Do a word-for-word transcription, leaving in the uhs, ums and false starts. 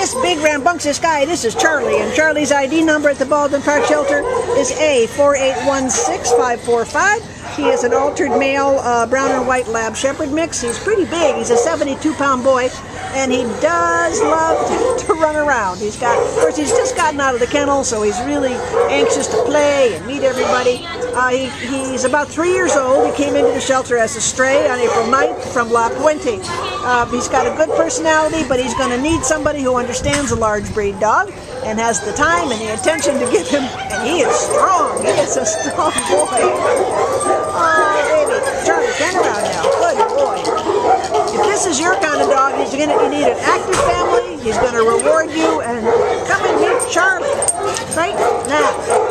this big rambunctious guy, this is Charlie, and Charlie's I D number at the Baldwin Park shelter is A four eight one six five four five. He is an altered male uh, brown and white lab shepherd mix. He's pretty big. He's a seventy-two pound boy, and he does love to run around. He's got, of course, he's just gotten out of the kennel, so he's really anxious to play and meet everybody. Uh, he, he's about three years old. He came into the shelter as a stray on April ninth from La Puente. Uh, he's got a good personality, but he's going to need somebody who understands a large breed dog and has the time and the attention to give him. And he is strong. He is a strong boy. Oh, baby. Charlie, get around now. Good boy. If this is your kind of dog, he's going to need an active family. He's going to reward you. And come and meet Charlie right now.